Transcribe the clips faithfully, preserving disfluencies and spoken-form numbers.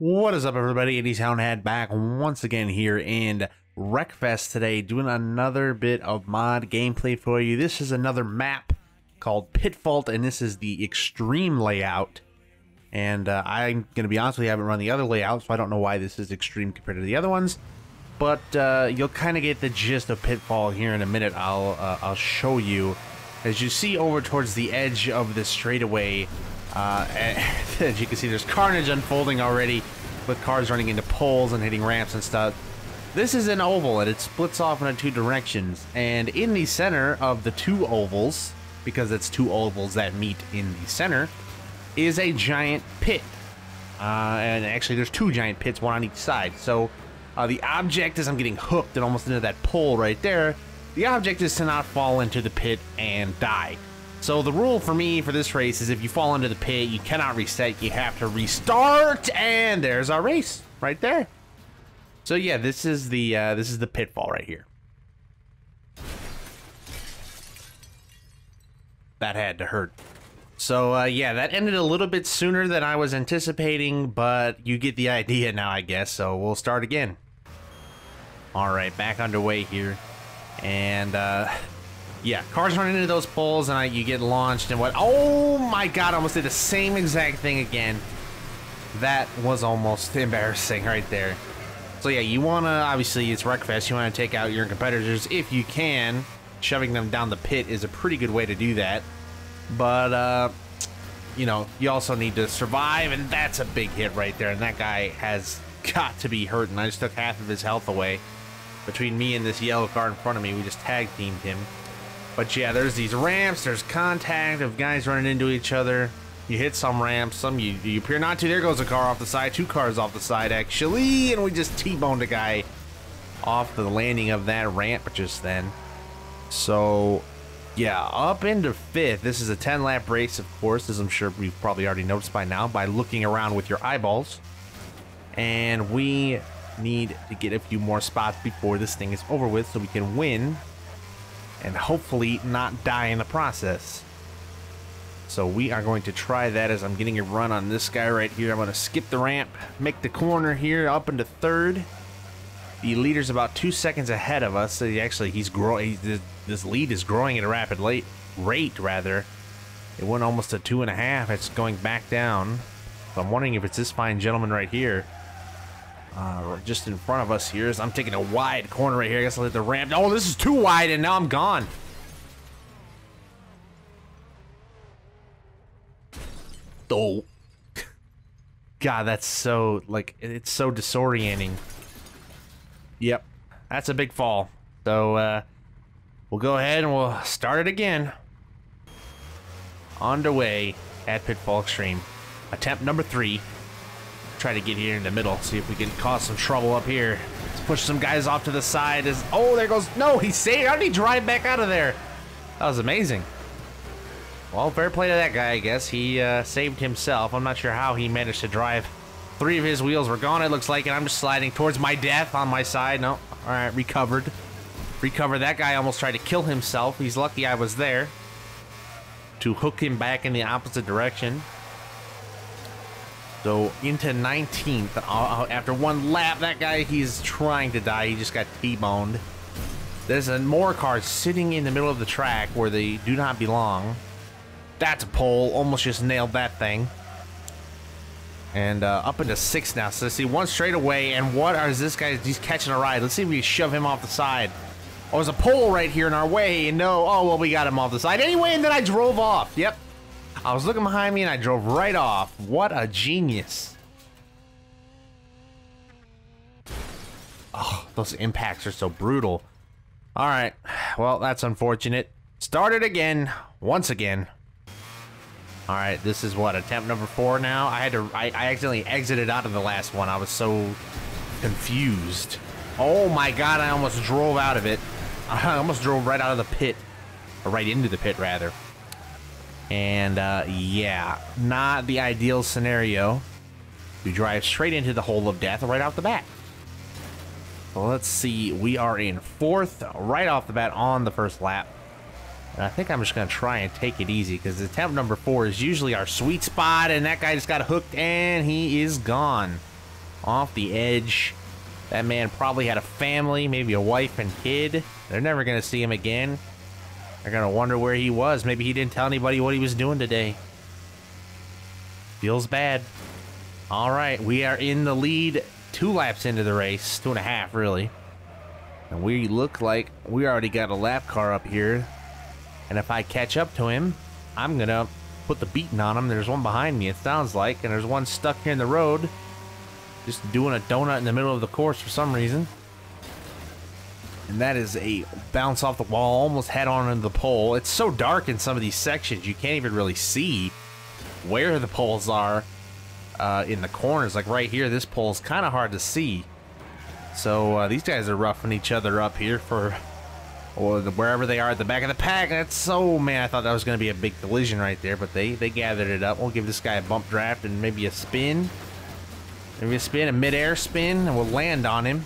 What is up, everybody? Ed Soundhead back once again here in Wreckfest today, doing another bit of mod gameplay for you. This is another map called PitFault, and this is the extreme layout. And uh, I'm going to be honest with you, I haven't run the other layout, so I don't know why this is extreme compared to the other ones. But uh, you'll kind of get the gist of PitFault here in a minute. I'll, uh, I'll show you. As you see over towards the edge of the straightaway, Uh, as you can see, there's carnage unfolding already with cars running into poles and hitting ramps and stuff. This is an oval, and it splits off into two directions. And in the center of the two ovals, because it's two ovals that meet in the center, is a giant pit. Uh, and actually, there's two giant pits, one on each side. So uh, the object is, I'm getting hooked and almost into that pole right there. The object is to not fall into the pit and die. So the rule for me for this race is if you fall into the pit, you cannot reset, you have to restart, and there's our race right there. So yeah, this is the uh, this is the pitfall right here. That had to hurt. So uh, yeah, that ended a little bit sooner than I was anticipating, but you get the idea now, I guess, so we'll start again. Alright, back underway here, and uh... yeah, cars run into those poles and I, you get launched and what? Oh my god, I almost did the same exact thing again. That was almost embarrassing right there. So yeah, you want to, obviously it's Wreckfest, you want to take out your competitors if you can. Shoving them down the pit is a pretty good way to do that. But, uh, you know, you also need to survive, and that's a big hit right there. And that guy has got to be hurt, and I just took half of his health away. Between me and this yellow car in front of me, we just tag-teamed him. But yeah, there's these ramps, there's contact of guys running into each other. You hit some ramps, some you, you appear not to. There goes a car off the side, two cars off the side actually, and we just T-boned a guy off the landing of that ramp just then. So yeah, up into fifth. This is a ten lap race, of course, as I'm sure we've probably already noticed by now by looking around with your eyeballs. And we need to get a few more spots before this thing is over with so we can win and hopefully not die in the process. So we are going to try that as I'm getting a run on this guy right here. I'm going to skip the ramp, make the corner here, up into third. The leader's about two seconds ahead of us. So he actually, he's growing. He, this lead is growing at a rapid late rate, rather. It went almost to two and a half. It's going back down. So I'm wondering if it's this fine gentleman right here. Uh, just in front of us here, so I'm taking a wide corner right here. I guess I'll hit the ramp. Oh, this is too wide, and now I'm gone. Oh. God, that's so, like, it's so disorienting. Yep, that's a big fall. So, uh, we'll go ahead and we'll start it again. Underway at PitFault Extreme. Attempt number three. Try to get here in the middle, see if we can cause some trouble up here. Let's push some guys off to the side. As oh, there goes, no, he saved. How did he drive back out of there? That was amazing. Well, fair play to that guy, I guess. He uh, saved himself. I'm not sure how he managed to drive. Three of his wheels were gone, it looks like, and I'm just sliding towards my death on my side. No, all right, recovered. Recovered. That guy almost tried to kill himself. He's lucky I was there to hook him back in the opposite direction. So into nineteenth, uh, after one lap, that guy, he's trying to die. He just got T-boned. There's a more cars sitting in the middle of the track where they do not belong. That's a pole. Almost just nailed that thing. And uh, up into sixth now. So let's see, one straight away. And what is this guy? He's catching a ride. Let's see if we can shove him off the side. Oh, there's a pole right here in our way. And no, oh, well, we got him off the side anyway. And then I drove off. Yep. I was looking behind me and I drove right off. What a genius. Oh, those impacts are so brutal. All right. Well, that's unfortunate. Start it again. Once again. All right. This is what, attempt number four now? I had to, I, I accidentally exited out of the last one. I was so confused. Oh my God. I almost drove out of it. I almost drove right out of the pit, or right into the pit rather. And, uh, yeah, not the ideal scenario. You drive straight into the hole of death right off the bat. So let's see. We are in fourth right off the bat on the first lap. And I think I'm just going to try and take it easy because attempt number four is usually our sweet spot. And that guy just got hooked and he is gone. off the edge. That man probably had a family, maybe a wife and kid. They're never gonna see him again. They're gonna wonder where he was. Maybe he didn't tell anybody what he was doing today. Feels bad. All right, we are in the lead two laps into the race, two and a half really. And we look like we already got a lap car up here. And if I catch up to him, I'm gonna put the beating on him. There's one behind me, it sounds like, and there's one stuck here in the road. Just doing a donut in the middle of the course for some reason. And that is a bounce off the wall, almost head on into the pole. It's so dark in some of these sections, you can't even really see where the poles are uh, in the corners. Like right here, this pole is kind of hard to see. So uh, these guys are roughing each other up here for or the, wherever they are at the back of the pack. That's so, man, I thought that was going to be a big collision right there, but they, they gathered it up. We'll give this guy a bump draft and maybe a spin. Maybe a spin, a mid-air spin, and we'll land on him.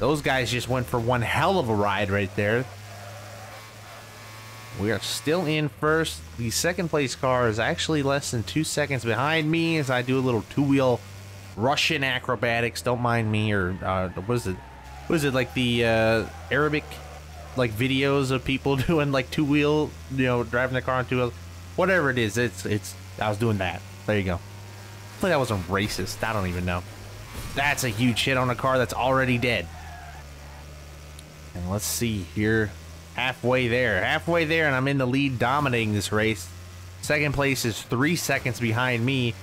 Those guys just went for one hell of a ride right there. We are still in first. The second place car is actually less than two seconds behind me as I do a little two-wheel Russian acrobatics. Don't mind me, or uh, what is it? What is it, like the uh, Arabic, like videos of people doing like two-wheel, you know, driving the car on two-wheels, whatever it is. It's it's. I was doing that. There you go. Hopefully that wasn't racist. I don't even know. That's a huge hit on a car that's already dead. And let's see here. Halfway there. Halfway there, and I'm in the lead dominating this race. Second place is three seconds behind me.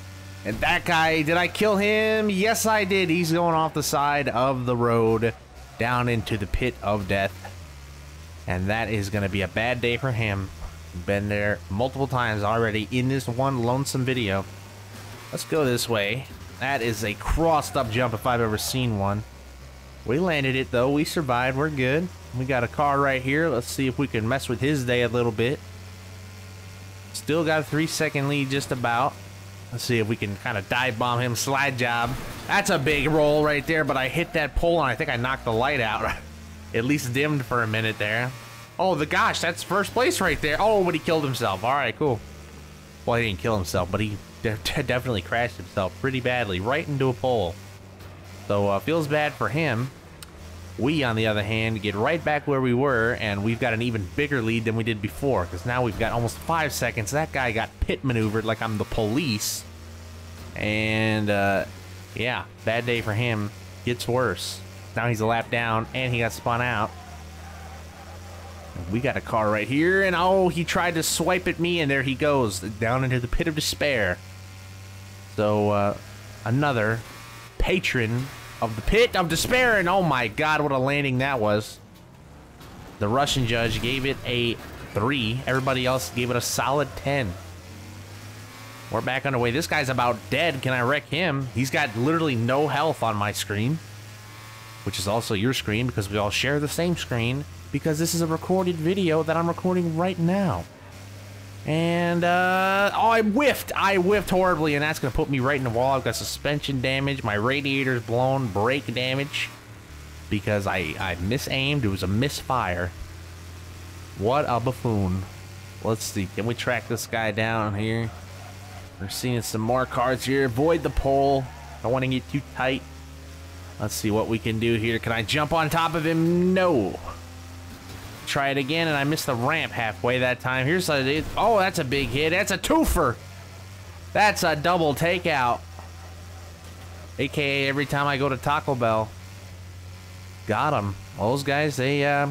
And that guy, did I kill him? Yes, I did. He's going off the side of the road down into the pit of death. And that is going to be a bad day for him. Been there multiple times already in this one lonesome video. Let's go this way. That is a crossed up jump if I've ever seen one. We landed it though. We survived. We're good. We got a car right here. Let's see if we can mess with his day a little bit. Still got a three second lead just about. Let's see if we can kind of dive bomb him. Slide job. That's a big roll right there, but I hit that pole and I think I knocked the light out. At least dimmed for a minute there. Oh, the gosh, that's first place right there. Oh, but he killed himself. All right, cool. Well, he didn't kill himself, but he definitely crashed himself pretty badly right into a pole. So uh, feels bad for him. We, on the other hand, get right back where we were, and we've got an even bigger lead than we did before, because now we've got almost five seconds. That guy got pit maneuvered like I'm the police. And uh, yeah, bad day for him. Gets worse. Now he's a lap down, and he got spun out. We got a car right here, and oh, he tried to swipe at me, and there he goes, down into the pit of despair. So, uh, another patron of the pit of despair, and oh my god, what a landing that was. The Russian judge gave it a three. Everybody else gave it a solid ten. We're back underway. This guy's about dead. Can I wreck him? He's got literally no health on my screen, which is also your screen because we all share the same screen. Because this is a recorded video that I'm recording right now. And, uh, oh, I whiffed. I whiffed horribly, and that's going to put me right in the wall. I've got suspension damage. My radiator's blown. Brake damage. Because I, I misaimed. It was a misfire. What a buffoon. Let's see. Can we track this guy down here? We're seeing some more cars here. Avoid the pole. I don't want to get too tight. Let's see what we can do here. Can I jump on top of him? No. Try it again, and I missed the ramp halfway that time. Here's a, oh, that's a big hit. That's a twofer. That's a double takeout. A K A every time I go to Taco Bell. Got them. Those guys, they uh,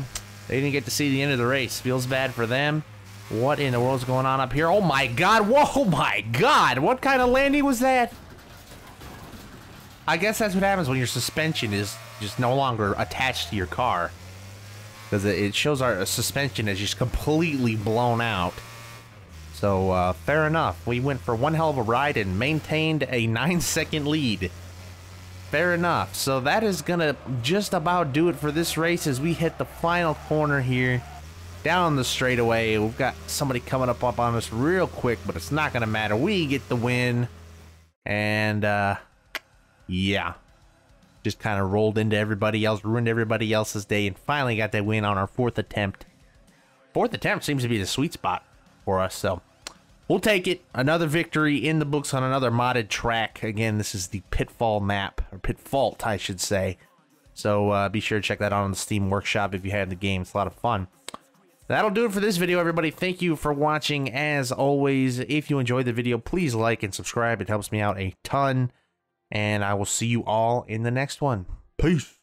they didn't get to see the end of the race. Feels bad for them. What in the world's going on up here? Oh my god! Whoa, my god! What kind of landing was that? I guess that's what happens when your suspension is just no longer attached to your car. Because it shows our suspension is just completely blown out. So, uh, fair enough. We went for one hell of a ride and maintained a nine second lead. Fair enough. So that is going to just about do it for this race as we hit the final corner here. Down the straightaway. We've got somebody coming up, up on us real quick, but it's not going to matter. We get the win. And, uh, yeah. Just kind of rolled into everybody else, ruined everybody else's day, and finally got that win on our fourth attempt. Fourth attempt seems to be the sweet spot for us, so We'll take it. Another victory in the books on another modded track. Again, this is the PitFault map, or PitFault, I should say. So uh, be sure to check that out on the Steam Workshop if you have the game. It's a lot of fun. That'll do it for this video, everybody. Thank you for watching. As always, if you enjoyed the video, please like and subscribe. It helps me out a ton. And I will see you all in the next one. Peace.